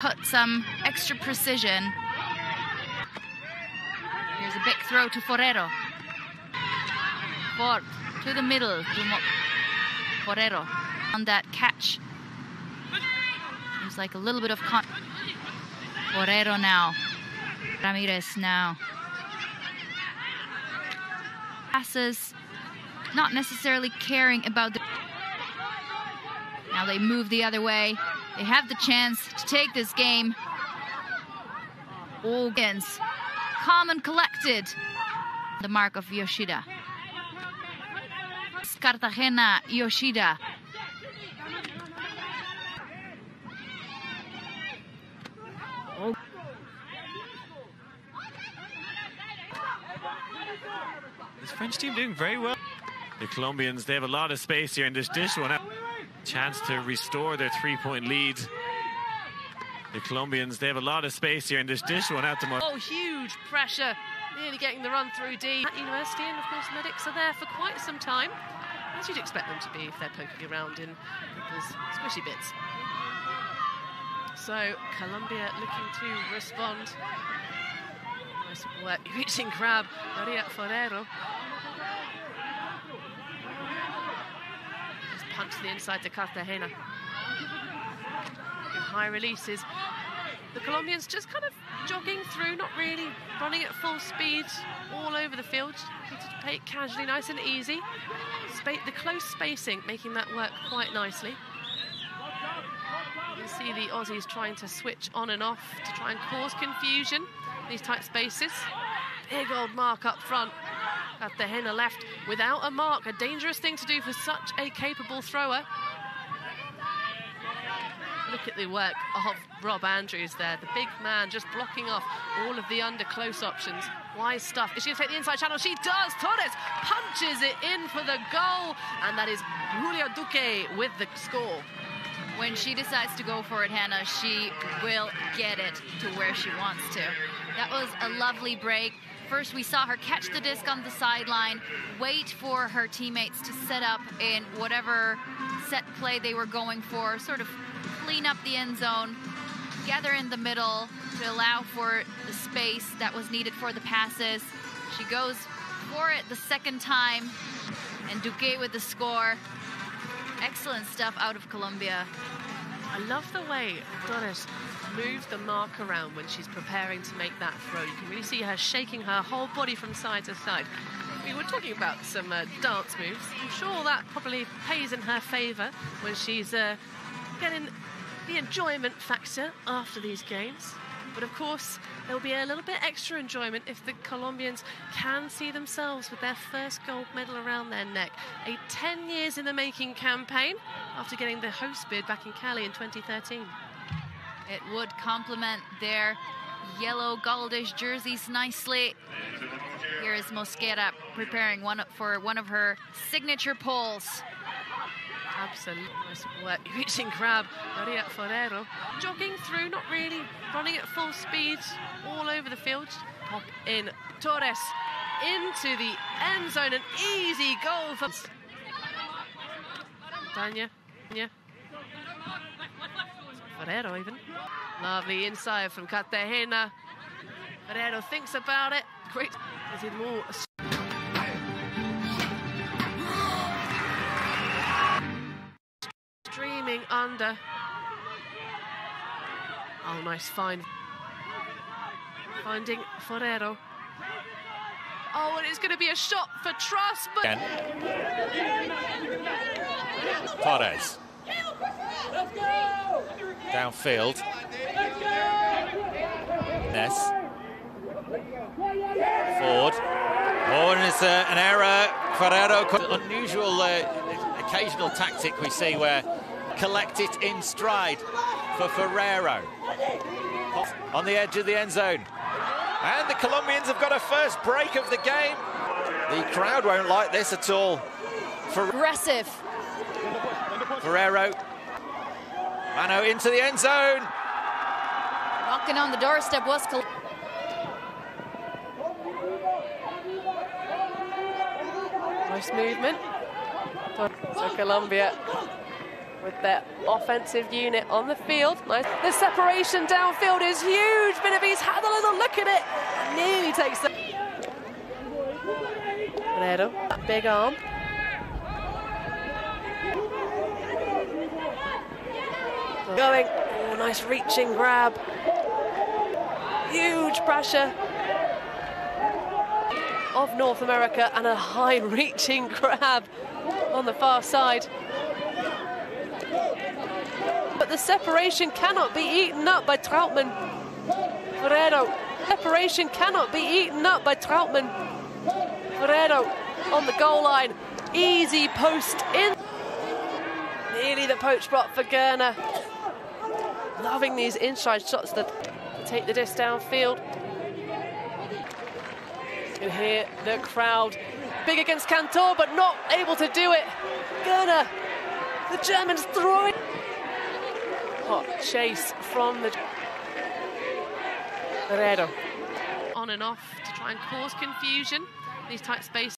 put some extra precision. Here's a big throw to Forero. Fort to the middle. Forero on that catch. Seems like a little bit of Forero now. Ramirez now. Passes, not necessarily caring about the... Now they move the other way. They have the chance to take this game. Organs, calm and collected. The mark of Yoshida. Cartagena, Yoshida. Oh. This French team doing very well. The Colombians, they have a lot of space here in this one. Chance to restore their three-point lead. The Colombians, they have a lot of space here in this one out tomorrow. Oh, huge pressure. Nearly getting the run through D. At university, and of course, medics are there for quite some time, as you'd expect them to be if they're poking around in people's squishy bits. So, Colombia looking to respond. Nice work, reaching grab, Maria Forero. Just punch the inside to Cartagena. In high releases. The Colombians just kind of jogging through, not really running at full speed all over the field. Just play it casually, nice and easy. The close spacing making that work quite nicely. You can see the Aussies trying to switch on and off to try and cause confusion in these tight spaces. Big old mark up front. Cartagena left without a mark. A dangerous thing to do for such a capable thrower. Look at the work of Rob Andrews there. The big man just blocking off all of the under-close options. Wise stuff. Is she going to take the inside channel? She does. Torres punches it in for the goal. And that is Julia Duque with the score. When she decides to go for it, Hannah, she will get it to where she wants to. That was a lovely break. First, we saw her catch the disc on the sideline, wait for her teammates to set up in whatever set play they were going for, sort of clean up the end zone, gather in the middle to allow for the space that was needed for the passes. She goes for it the second time, and Duque with the score. Excellent stuff out of Colombia. I love the way Doris moved the mark around when she's preparing to make that throw. You can really see her shaking her whole body from side to side. We were talking about some dance moves. I'm sure that probably pays in her favour when she's getting the enjoyment factor after these games. But of course, there'll be a little bit extra enjoyment if the Colombians can see themselves with their first gold medal around their neck. A 10 years in the making campaign after getting the host bid back in Cali in 2013. It would complement their yellow goldish jerseys nicely. Here is Mosquera preparing for one of her signature poles. Absolutely nice work. Reaching grab, Maria Forero. Jogging through, not really running at full speed all over the field. Pop in Torres into the end zone. An easy goal for Daniel. Ferreiro even. Lovely inside from Cartagena. Ferreiro thinks about it. Great. Is it more... Streaming under. Oh, nice find. Finding Ferreiro. Oh, and it's going to be a shot for Truss, but... Torres. Let's go! Downfield. Let's go! Ness. Ford. Oh, and it's an error. Ferreiro. Unusual occasional tactic we see where collect it in stride for Ferreiro. On the edge of the end zone. And the Colombians have got a first break of the game. The crowd won't like this at all. Aggressive. Ferreiro. Mano into the end zone. Knocking on the doorstep was nice movement for Colombia. with their offensive unit on the field. Nice. The separation downfield is huge. Benavides had a little look at it. Nearly takes the... Ferreiro, big arm. Going. Oh, nice reaching grab. Huge pressure of North America and a high-reaching grab on the far side. But the separation cannot be eaten up by Trautmann. Forero. Separation cannot be eaten up by Trautmann. Forero on the goal line. Easy post in. Nearly the poach block for Gerner. Loving these inside shots that take the disc downfield. You hear the crowd big against Cantor, but not able to do it. Gerner, the Germans throwing. Hot chase from the... Ferreiro. On and off to try and cause confusion. These tight spaces.